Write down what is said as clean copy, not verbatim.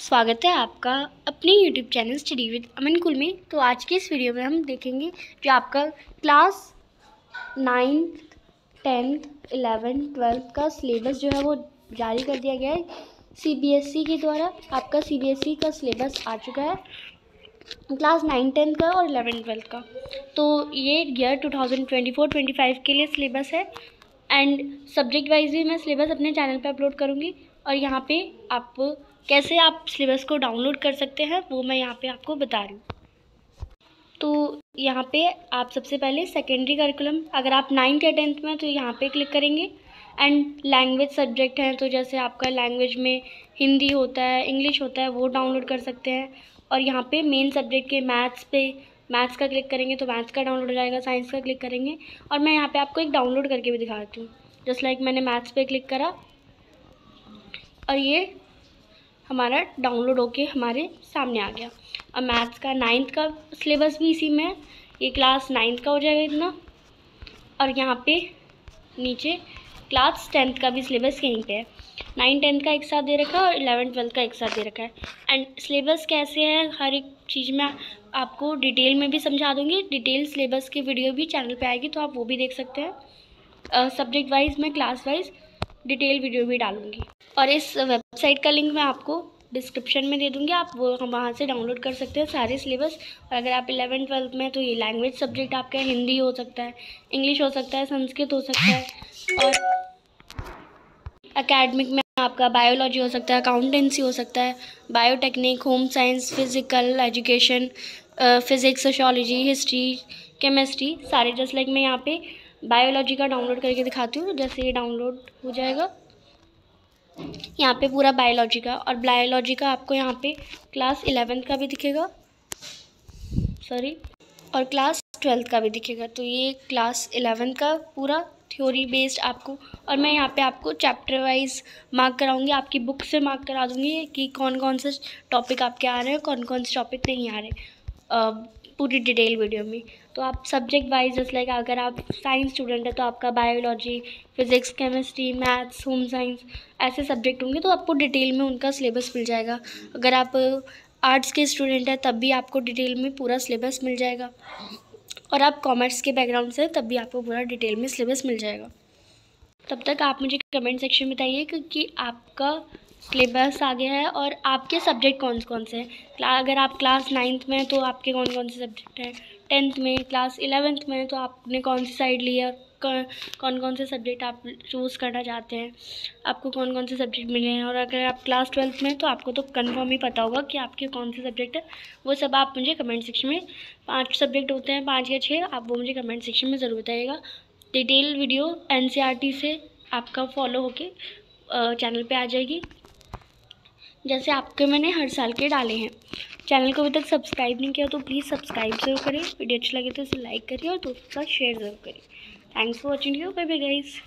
स्वागत है आपका अपने YouTube channel study with Aman कुल में। तो आज के इस वीडियो में हम देखेंगे जो आपका class 9th 10th 11th 12th का सिलेबस जो है वो जारी कर दिया गया है CBSE के द्वारा। आपका CBSE का सिलेबस आ चुका है क्लास 9 10th का और 11 12th का। तो ये ईयर 2024-25 के लिए सिलेबस है एंड सब्जेक्ट वाइज भी मैं सिलेबस अपने चैनल पे अपलोड करूँगी। और यहाँ पे आप कैसे आप सिलेबस को डाउनलोड कर सकते हैं वो मैं यहाँ पे आपको बता रही हूँ। तो यहाँ पे आप सबसे पहले सेकेंडरी करिकुलम, अगर आप 9th या 10th में तो यहाँ पे क्लिक करेंगे। एंड लैंग्वेज सब्जेक्ट हैं तो जैसे आपका लैंग्वेज में हिंदी होता है, इंग्लिश होता है, वो डाउनलोड कर सकते हैं। और यहाँ पे मेन सब्जेक्ट के मैथ्स पे मैथ्स का क्लिक करेंगे तो मैथ्स का डाउनलोड हो जाएगा। साइंस का क्लिक करेंगे और मैं यहाँ पे आपको एक डाउनलोड करके भी दिखाती हूँ। जस्ट लाइक मैंने मैथ्स पे क्लिक करा और ये हमारा डाउनलोड होके हमारे सामने आ गया। और मैथ्स का 9th का सिलेबस भी इसी में है, ये क्लास 9th का हो जाएगा इतना। और यहाँ पे नीचे क्लास 10th का भी सिलेबस यहीं पे है। 9 10th का एक साथ दे रखा है और 11 12th का एक साथ दे रखा है। एंड सिलेबस कैसे है हर एक चीज़ में आपको डिटेल में भी समझा दूँगी। डिटेल सिलेबस की वीडियो भी चैनल पे आएगी तो आप वो भी देख सकते हैं। सब्जेक्ट वाइज मैं क्लास वाइज डिटेल वीडियो भी डालूँगी। और इस वेबसाइट का लिंक मैं आपको डिस्क्रिप्शन में दे दूँगी, आप वो वहाँ से डाउनलोड कर सकते हैं सारे सिलेबस। और अगर आप 11 12th में तो ये लैंग्वेज सब्जेक्ट आपका हिंदी हो सकता है, इंग्लिश हो सकता है, संस्कृत हो सकता है। और एकेडमिक में आपका बायोलॉजी हो सकता है, अकाउंटेंसी हो सकता है, biotechnic, home science, physical education, physics, sociology, history, chemistry सारे। जस्ट लाइक मैं यहाँ पे बायोलॉजी का डाउनलोड करके दिखाती हूँ। जैसे ये डाउनलोड हो जाएगा यहाँ पे पूरा बायोलॉजी का। और बायोलॉजी का आपको यहाँ पे क्लास 11th का भी दिखेगा और क्लास 12th का भी दिखेगा। तो ये क्लास 11th का पूरा थ्योरी बेस्ड आपको। और मैं यहाँ पे आपको चैप्टर वाइज मार्क कराऊंगी, आपकी बुक से मार्क करा दूंगी कि कौन कौन से टॉपिक आपके आ रहे हैं, कौन कौन से टॉपिक नहीं आ रहे पूरी डिटेल वीडियो में। तो आप सब्जेक्ट वाइज जैसे लाइक अगर आप साइंस स्टूडेंट हैं तो आपका biology, physics, chemistry, maths, home science ऐसे सब्जेक्ट होंगे तो आपको डिटेल में उनका सिलेबस मिल जाएगा। अगर आप आर्ट्स के स्टूडेंट हैं तब भी आपको डिटेल में पूरा सिलेबस मिल जाएगा। और आप कॉमर्स के बैकग्राउंड से तब भी आपको पूरा डिटेल में सिलेबस मिल जाएगा। तब तक आप मुझे कमेंट सेक्शन में बताइए कि आपका सिलेबस आ गया है और आपके सब्जेक्ट कौन कौन से हैं। अगर आप क्लास 9th में तो आपके कौन कौन से सब्जेक्ट हैं, 10th में, क्लास 11th में तो आपने कौन सी साइड ली है, कौन कौन से सब्जेक्ट आप चूज़ करना चाहते हैं, आपको कौन कौन से सब्जेक्ट मिले हैं। और अगर आप क्लास 12th में तो आपको तो कंफर्म ही पता होगा कि आपके कौन से सब्जेक्ट हैं। वो सब आप मुझे कमेंट सेक्शन में, 5 सब्जेक्ट होते हैं, 5 या 6, आप वो मुझे कमेंट सेक्शन में ज़रूर बताइएगा। डिटेल वीडियो NCERT से आपका फॉलो होके चैनल पर आ जाएगी, जैसे आपके मैंने हर साल के डाले हैं। चैनल को अभी तक सब्सक्राइब नहीं किया तो प्लीज़ सब्सक्राइब ज़रूर करें। वीडियो अच्छी लगे तो इसे लाइक करिए और दोस्तों के साथ शेयर ज़रूर करिए। Thanks for watching you, bye bye guys.